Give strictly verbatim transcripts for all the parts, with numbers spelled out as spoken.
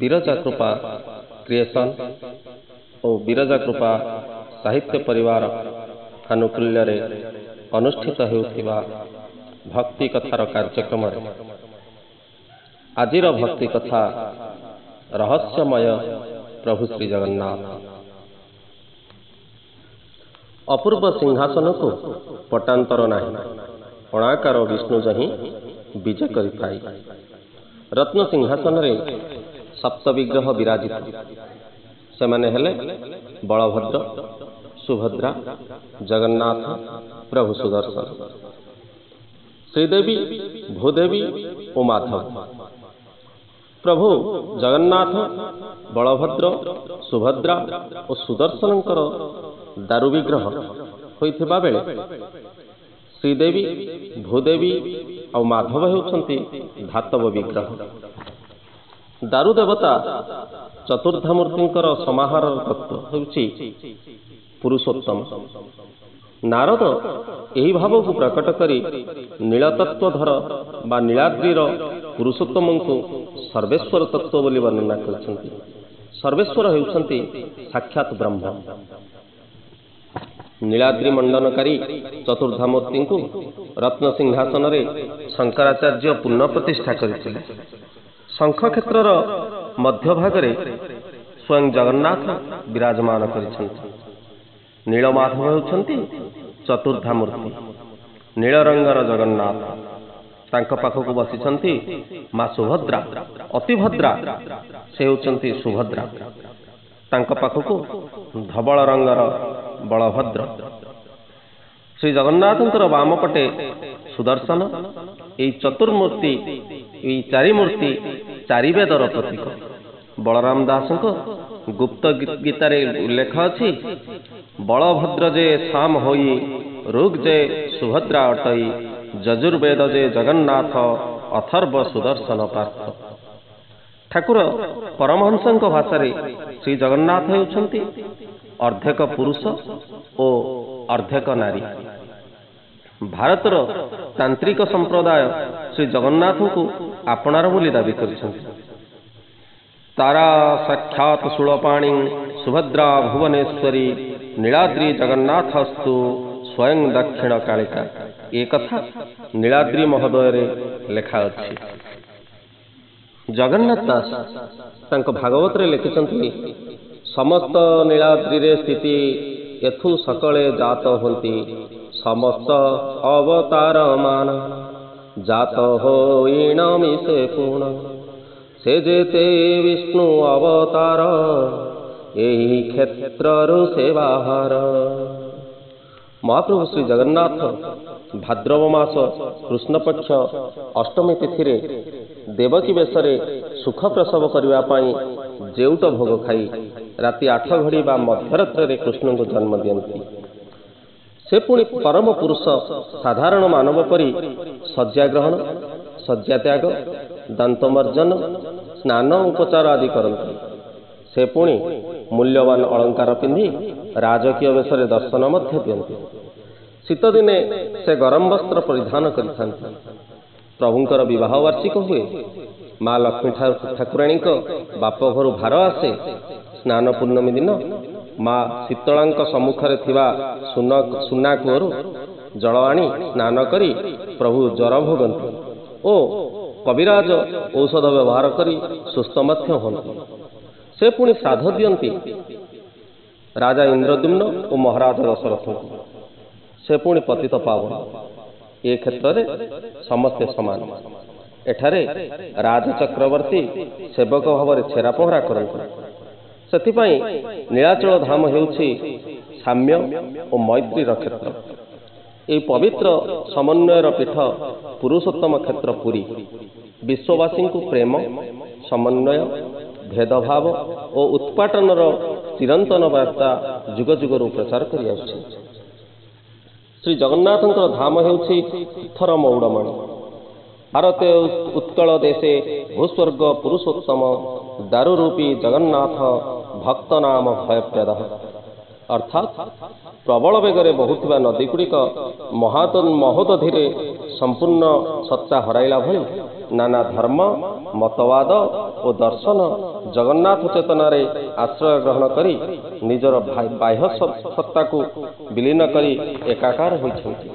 Birajakrupa creation और बिरजाकृपा साहित्य परिवार आनुकूल्य रे अनुष्ठित होउथिबा भक्ति कथार कार्यक्रम आजिर भक्ति कथा रहस्यमय प्रभु श्री जगन्नाथ अपूर्व सिंहासन को पटातर नाही अणाकार विष्णु जही विजय करिताई रत्न सिंहासन रे सप्त विग्रह विराजित से माने हेले बलभद्र सुभद्रा जगन्नाथ प्रभु सुदर्शन श्रीदेवी भूदेवी और माधव। प्रभु जगन्नाथ बलभद्र सुभद्रा और सुदर्शन दारू विग्रह होइथिबा बेले श्रीदेवी भूदेवी और माधव होउछंती धातव विग्रह। दारू देवता चतुर्धा मूर्तिंकर समाहार तत्व होउछि पुरुषोत्तम। नारद यही भाव को प्रकट करी नीलतत्वधर बा नीलाद्रीर पुरुषोत्तम को सर्वेश्वर तत्व बोली वर्णना करछंती। सर्वेश्वर होउछंती साक्षात ब्रह्म। नीलाद्री मंडनकारी चतुर्धा मूर्ति को रत्न सिंहासन रे शंकराचार्य पुनः प्रतिष्ठा करिथिले। शंख क्षेत्रर मध्य भाग रे स्वयं जगन्नाथ विराजमान करिछंती। नीलमाधव होउछंती चतुर्धा मूर्ति। नील रंगर जगन्नाथ तांक पाखकु बसिछंती मां सुभद्रा अतिभद्रा से होउछंती सुभद्रा। तांक पाखकु धवल रंगर बलभद्र। श्री जगन्नाथंकर वाम पटे सुदर्शन। एई चतुर्मूर्ति एई चारि मूर्ति चारि वेदर प्रतीक। बलराम दासंक गुप्त गीतारे उल्लेख अछि बलभद्र जे साम होई रुग जे सुभद्रा अटई जजुर्वेद जे जगन्नाथ अथर्व सुदर्शन पार्थ। ठाकुर परमहंसंक भाषारे श्री जगन्नाथ होउछंती अर्धेक पुरुष ओ अर्धेक नारी। भारतर तांत्रिक संप्रदाय श्री जगन्नाथंकु आपणार बोली दाबी करिसंती। तारा साक्षात सुलपाणी सुभद्रा भुवनेश्वरी नीलाद्री जगन्नाथस्तु स्वयं दक्षिण कालिका एक कथा नीलाद्री महोदय लेखा अछि। जगन्नाथ दास तंक भागवत रे लिखिसंती समस्त नीलाद्री रे स्थिति एथु सकले जात होंती समस्त अवतार मान जात होइण मिसे पूर्ण से जेते विष्णु अवतार यही क्षेत्ररु से बाहर। महाप्रभु श्री जगन्नाथ भाद्रव मास कृष्णपक्ष अष्टमी तिथि रे देवकी बेस रे सुख प्रसव करिवा पाई जेउट भोग खाई राति आठ घड़ी बा मध्यरात्र रे कृष्ण को जन्म दियंती। से पुणी परम पुरुष साधारण मानव परी सज्जा ग्रहण सज्जा त्याग दंतमर्जन स्नान उपचार आदि करती। से पुणी मूल्यवान अलंकार पिंधि राजकीय वेशरे दर्शन मध्य दियंती। शीत दिने से गरम वस्त्र परिधान करिथांती। प्रभुंकर विवाह वार्षिक हुए। माँ लक्ष्मी ठाकुराणी बाप घर भार आसे। स्नान पूर्णमी दिन माँ शीतलांक सम्मुखरे थिबा सुना कूहरु जल आनी स्नान करी प्रभु ज्वर भोगंती ओ कविराज औषध व्यवहार करी सुस्थ मध्य होंती। से पुणी श्राद्ध दियंती राजा इंद्रद्युम्न और महाराज दशरथ। से पुणी पतित पावन ए क्षेत्र रे समस्ते समान। एठारे राज चक्रवर्ती सेवक भाव छेरा पहरा करंती। सेथिपाई नीलाचल धाम हेउछि साम्य और मैत्रीर क्षेत्र। ए पवित्र समन्वयर पीठ पुरुषोत्तम क्षेत्र पुरी विश्ववासी को प्रेम समन्वय भेदभाव और उत्पाटनर चिरंतन वार्ता जुग जुगरु प्रचार करि आछि। श्री जगन्नाथंकर धाम हेउछि थर मौडमणि भारत उत्कल देशे भूस्वर्ग पुरुषोत्तम दारूरूपी जगन्नाथ भक्त नाम भय प्रेद अर्थात प्रबल वेगर बहुता नदी गुड़िक महात महोदधि संपूर्ण सत्ता हरइला भली नाना धर्म मतवाद और दर्शन जगन्नाथ चेतन आश्रय ग्रहण करी निजर बाह्य सत्ता को विलीन करी एकाकार होइछन्ति।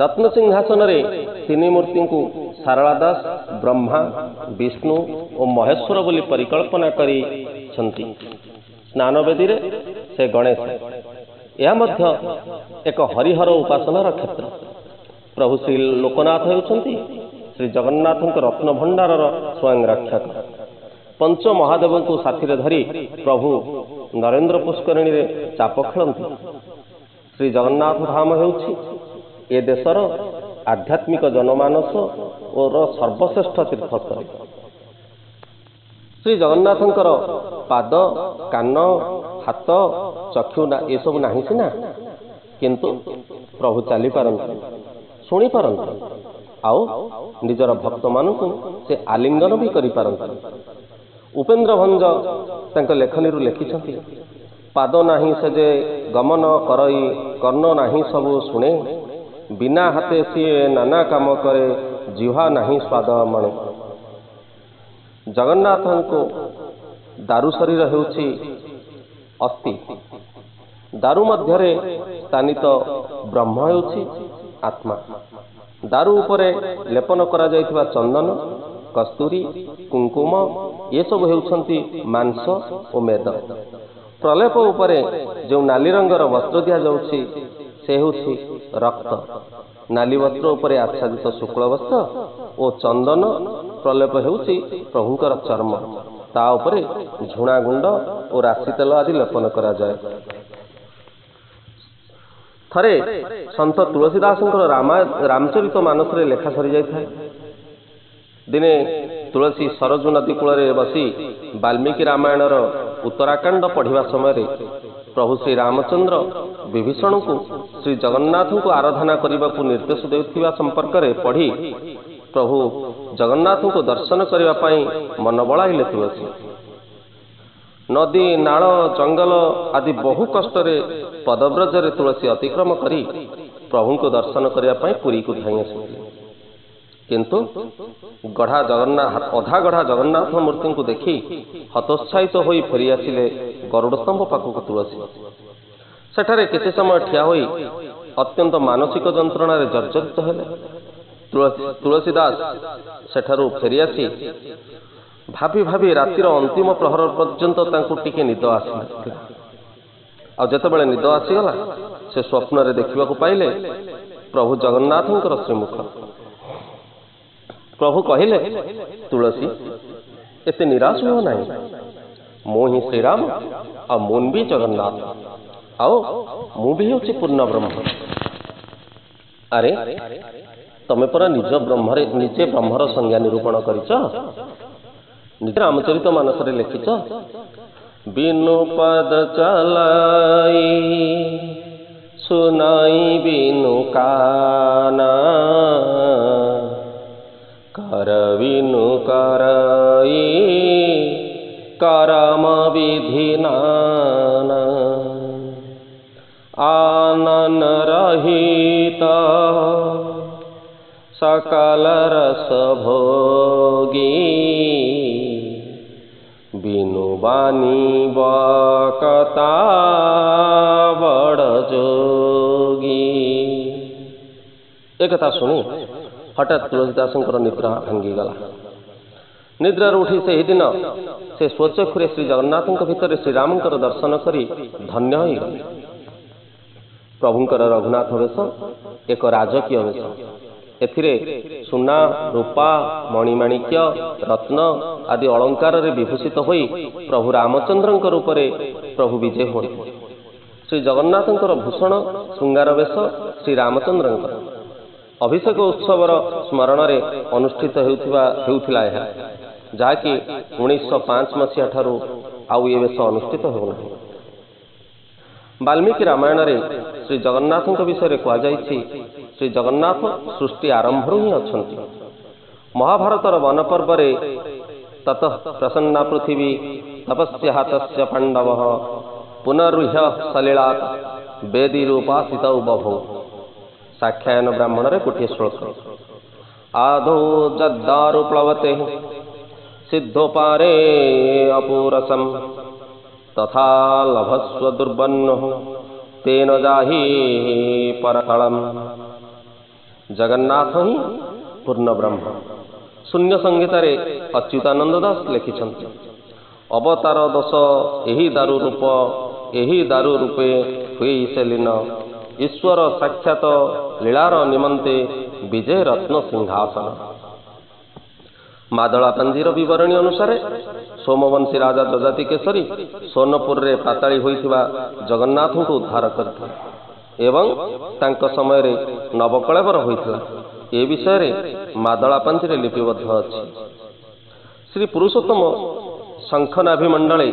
रत्न सिंहासन रे तीन मूर्ति को सारला दास ब्रह्मा विष्णु और महेश्वर बोली परिकल्पना करी छंती। स्नान वेदी रे से गणेश यह मध्य एक हरिहर उपासनार क्षेत्र। प्रभु श्री लोकनाथ होउछंती श्री जगन्नाथ रत्न भंडार स्वयं रक्षक। पंच महादेव को साथी रे धरी प्रभु नरेंद्र पुष्करणी रे चाप खेलती। श्री जगन्नाथ धाम हेउछि ए देशर आध्यात्मिक जनमानस और सर्वश्रेष्ठ तीर्थस्थल। श्री जगन्नाथंकर पाद कान हाथ चक्षु ना ये सब नहीं सीना किंतु प्रभु चली पारंती शुणी पारंती आउ निजर भक्त मानकु से आलिंगन भी करी पारंती। उपेन्द्र भंज तंक लेखनी रु लिखिसथि पाद नाही सजे गमन करई कर्ण नाही सबु सुने बिना हाथे सीए नाना काम करे जिहा नहीं स्वाद मणे। जगन्नाथ को दारू शरीर हेउछि अस्थि दारू मध्य स्थानित ब्रह्म हेउछि आत्मा। दारू उपरे लेपन करा जाइथिबा चंदन कस्तूरी कुंकुम ये सब हेउछन्ति मांस और मेद। प्रलेप उपरे जो नाली रंगर वस्त्र दिया जाउछि से हेउछि रक्त। नाली वस्त्र उपरे आच्छादित शुक्ल वस्त्र और चंदन प्रलेप हेउछि प्रभुकर चर्म ता उपरे झुणा गुंड और राशि तेल आदि लेपन करा जाए। थरे संत तुलसीदासंकर रामचरित मानस रे लेखा सरी जाए। दिने तुलसी सरजू नदी कूल बसी वाल्मीकि रामायणर उत्तराखंड पढ़िवा समय रे प्रभु श्री रामचंद्र विभीषण को श्री जगन्नाथ को आराधना करने को निर्देश देउथिबा संपर्क रे पढ़ी प्रभु जगन्नाथ को दर्शन करने पाई मन बड़ाइले। तुलसी नदी नाल जंगल आदि बहु कष्ट रे पदव्रज रे तुलसी अतिक्रम करी प्रभु को दर्शन करने पाई पुरी को धाई आसिले किंतु गढ़ा जगन्नाथ अधा गढ़ा जगन्नाथ मूर्ति को देखी हतोत्साहित तो होई फेरी आसिले गरुड़स्तंभ पाखक तुलसी। सेठारे किसी समय ठिया होई अत्यंत मानसिक जंत्रणा रे जर्जरित हेले। तुलसीदास सेठारु फेरी आसी भाभी भाभी रातिर अंतिम प्रहर पर्यंत तांकु टिके निद आसिला। आ जेतेबेले निद आसीगला से स्वप्न रे देखिबाकु पाइले प्रभु जगन्नाथंकर श्रीमुख। प्रभु कहिले तुलसी एते निराश हो नाही मो ही श्रीराम आ मोन भी जगन्नाथ आओ मु भी होछि पूर्ण ब्रह्म। अरे तमे पर निज ब्रह्म रे निजे ब्रह्मर संज्ञा निरूपण करिछ निज रामचरित मानस रे लिखिछ बिनु पद चलाई सुनाई बिनु काना करविनु करई करम विधि नाना आनन रहित सकल रस भोगी बिनु बानी बकता बड़ जोगी। एक कथा सुनी हठात तुलसीदासंकर निद्रा भांगीगला। निद्रार उठी सही दिन से स्वचक्षुरे श्री जगन्नाथंक भितर श्रीरामंकर दर्शन करी धन्य होइगले। प्रभुंकर रघुनाथ वेश एक राजकीय वेश एथिरे सुना रूपा मणिमाणिक्य रत्न आदि अलंकार रे विभूषित होई प्रभु रामचंद्रंक रूपरे प्रभु विजय होइले। श्री जगन्नाथंकर भूषण श्रृंगार वेश श्री रामचंद्रंकर अभिषेक उत्सवर स्मरण रे अनुष्ठित हेउथिबा हेउथिला एहा जाकि उन्नीस सौ पाँच मसीहा ठारू आउ ए वेश अनुष्ठित होना। वाल्मीकि रामायण रे श्री जगन्नाथक विषय रे कहा जाइछि श्री जगन्नाथ सृष्टि आरंभ रु ही अछंती। महाभारतर वन पर्व रे ततः प्रसन्ना पृथ्वी तपस्या तस्य पांडवः पुनरुह्य सलिलात बेदी रूपासितौ बभो। साख्यायन ब्राह्मण रे कोटिए श्लोक आधो जद्दारु प्लवते सिद्धोपारे अपूरसम तथा लभस्व दुर्बन्नो तेन जाहि परफलम। जगन्नाथ ही पूर्ण ब्रह्म शून्य संगीत रे अच्युतानंद दास लिखिछन्ति अवतार दोष यही दारू रूप यही दारू रूपे हुई से लीन ईश्वर साक्षात लीलार निमंते विजय रत्न सिंहासन। मादला पंजीर विवरणी अनुसार सोमवंशी राजा दजाति केसरी सोनपुर रे पाताली होइथिबा जगन्नाथ को उद्धार करते एवं तांको समय रे नवकलेवर होइथिला। ए विषय रे मादला पंजी रे लिपिबद्ध अछि। श्री पुरुषोत्तम शंखनाभिमंडले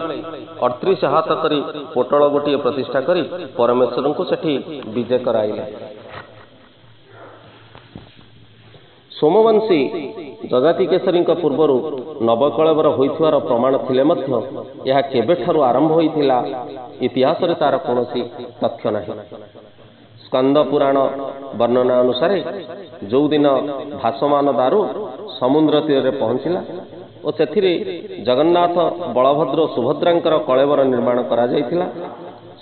अड़तीस हाथ करी पोटल गोटे प्रतिष्ठा करी परमेश्वर को सेठी विजय कराइले। सोमवंशी जजाति केसरी पूर्वर नवकलेवर होइथिवार प्रमाण थिले मध्य यह केबेठारु आरंभ होइथिला इतिहास रे तार कोनोसी तथ्य नाही। स्कंद पुराण वर्णना अनुसार जो दिन भासमान दारू समुद्र तीर पहुंचला और सेथिरे जगन्नाथ बलभद्र सुभद्रांकर कलेवर निर्माण करा जायथिला।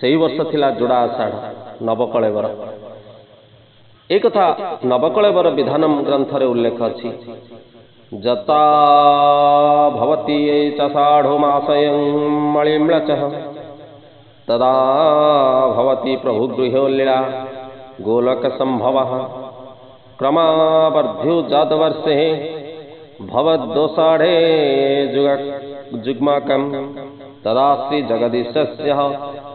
सेही वर्ष थिला जोड़ा आषाढ़ नवकलेवर। एक कथा नवकलेवर विधानम ग्रंथ रे उल्लेख अछि। जता भवति चषाढ़ो मासयं मलिम्लचः तदा भवति प्रभु गृहो लीला गोलक संभवः क्रमावर्ध्यो जातवर्षे भवद दोषाढ़े जुग्माकं तदा श्री जगदीशस्य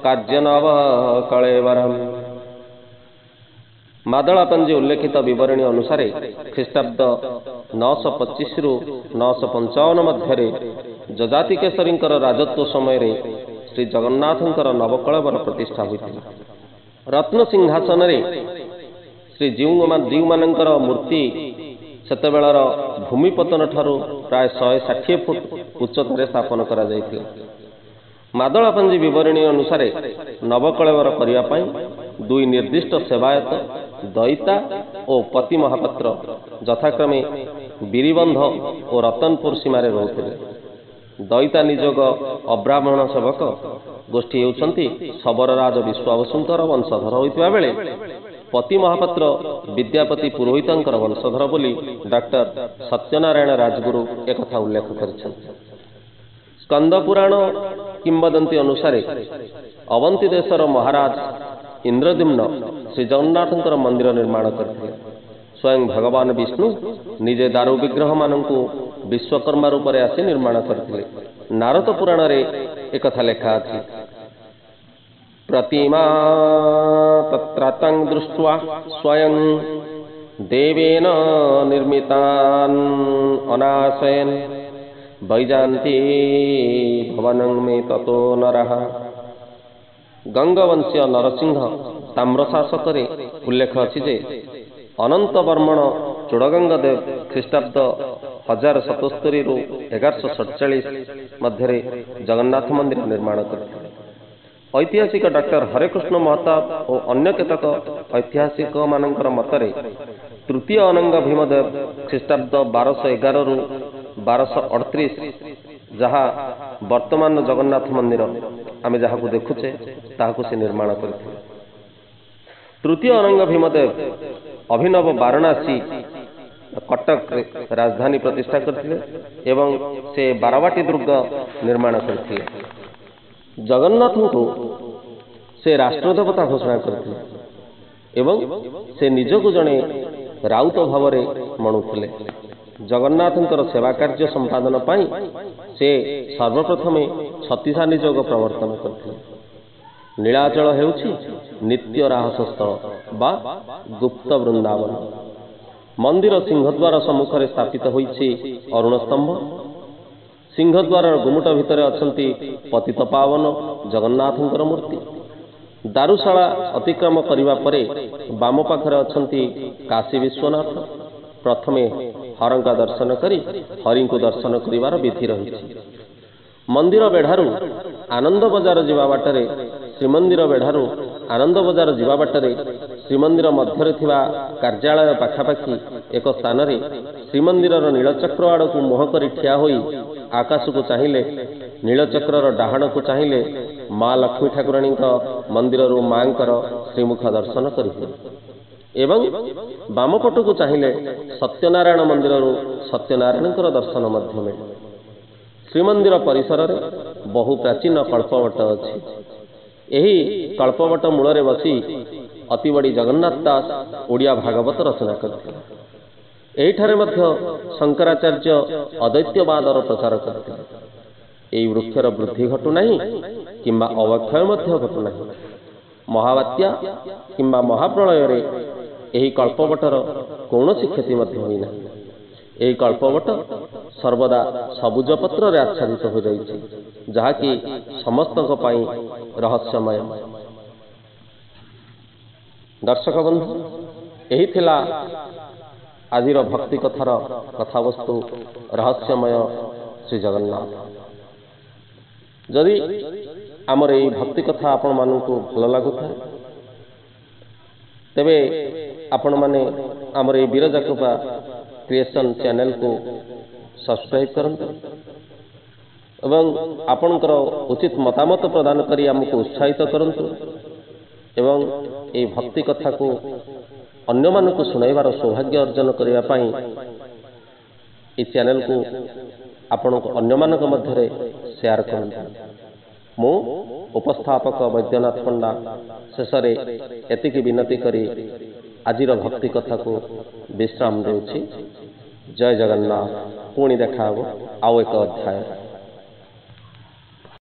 कार्यनवकलेवरम्। मादलापंजी उल्लेखित विवरणी अनुसार ख्रीष्टाब्द नौश पच्चीस रु नौश पंचावन मध्य जजाति केसरी राजत्व समय रे श्री जगन्नाथ नवकलेवर प्रतिष्ठा होता। रत्न सिंहासन रे श्री जीव जीव मान मूर्ति सेत भूमिपतन ठारू प्राय शहे षाठी फुट उच्चतर स्थापन करा जायथिला। मादलापंजी विवरणी अनुसार नवकलेवर करिया पाई दुई निर्दिष्ट सेवायत दयिता और पति महापात्र यथाक्रमे बीरीबंध और रतनपुर सीमार रोते। दयिता निजोग अब्राह्मण सेवक गोष्ठी होती शबरराज विश्वावसुंतर वंशधर होता बेले पति महापात्र विद्यापति पुरोहितर वंशधर बोली डॉक्टर सत्यनारायण राजगुरु एक कथा उल्लेख करिछन्ति। स्कंद पुराण किंवदंती अनुसार अवंती देशर महाराज इंद्रदिम्न श्री जगन्नाथंकर मंदिर निर्माण करते। स्वयं भगवान विष्णु निजे दारू विग्रह मानू विश्वकर्मा रूप से आसी निर्माण करते। नारद पुराण रे एक कथा लेखा अछि। प्रतिमा तत्रातं दृष्ट्वा स्वयं देवेन निर्मितान अनाशयन वैजान्ति भवनं मे ततो नरः। गंगवंशीय नरसिंह ताम्रशासक रे उल्लेख अछि जे अनंत बर्मण चोड़गंग देव ख्रीष्टाब्द हजार सतस्तरी रु एगारश सतचाश मध्य जगन्नाथ मंदिर निर्माण करते। ऐतिहासिक डॉक्टर हरेकृष्ण महताब और अन्य केतक ऐतिहासिक मानकर मतरे तृतीय अनंग भीमदेव ख्रीष्टाब्द बारश एगार रु बारश अड़तीस जहाँ वर्तमान जगन्नाथ मंदिर आमे जहाँ को देखुचे ताहाको से निर्माण करते। तृतीय अनंग भीमदेव अभिनव वाराणसी कटक राजधानी प्रतिष्ठा करते एवं से बारावाटी दुर्ग निर्माण करते। जगन्नाथ को से राष्ट्रदेवता घोषणा करते एवं से निजको जड़े राउत भाव में मणुले। जगन्नाथंकर सेवा कार्य संपादन पाई से सर्वप्रथमे छत्तीसा निजोग प्रवर्तन करते। नीलाचल हेउछि नित्य राहस स्थल बा गुप्त वृंदावन। मंदिर सिंहद्वार सम्मुखरे स्थापित होइछि अरुण स्तंभ। सिंहद्वार गुमुट भितरे अछंती पतित पावन जगन्नाथंकर मूर्ति। दारुशाला अतिक्रम करिवा परे बाम पाखरे अछंती काशी विश्वनाथ। प्रथमे हरंका दर्शन करी हरिंकु दर्शन करिवार विधि रही। मंदिर बेढ़ारू आनंद बजार जीवा बाटरे श्रीमंदिर बेढ़ारू आनंद बजार जीवा बाटरे श्रीमंदिर मध्यरे थिबा कार्यालय पाखापाखि एक स्थान रे श्रीमंदिरर नीलचक्र आड़क मोह करी ठिया होई आकाश को चाहिले नीलचक्रर डाहण को चाहिले माँ लक्ष्मी ठाकुराणी मंदिररु माँकर श्रीमुख दर्शन करिबे एवं बामपटू को चाहिले सत्यनारायण मंदिररु सत्यनारायणकर दर्शन मध्यमे श्रीमंदिर परिसर रे बहु प्राचीन कल्पवट अछि। एही कल्पवट मूल रे बसी अति बड़ी जगन्नाथ दास ओडिया भागवत रचना करथिले। एही ठारे मध्य शंकराचार्य अद्वैतवादर प्रचार करथिले। एही वृक्षर वृद्धि घटू नाही किंबा अवक्षय मध्य घटू नाही। महावात्या किंबा महाप्रलय रे एही कल्पवटर कोनोसी क्षति मध्य होई नाही। एही कल्पवट सर्वदा सबुज पत्र रे आच्छादित हो जाइछि जहा कि समस्तक पई रहस्यमय। दर्शक बंधु एही थिला आजिर भक्ति कथार कथावस्तु रहस्यमय श्री जगन्नाथ। जदि आमर एही भक्ति कथा आपण मानकु भल लागुथाय तेबे आपण माने आमर एही बिरजाकृपा क्रिएशन चैनल को सब्सक्राइब करंतु एवं आपणकर उचित मतामत प्रदान करी आमको उत्साहित करंतु एवं ए भक्ति कथा को अन्य मानकु सुनाइबार सौभाग्य अर्जन करिया पाई ए चैनल को आपण अन्य मानक मध्यरे शेयर करंतु। मो उपस्थापक वैद्यनाथ पंडा शेषरे एतिकी विनती करी आजिर भक्ति कथा को विश्राम देउछि। जय जगन्नाथ। पुणी देखा आउ एक अध्याय।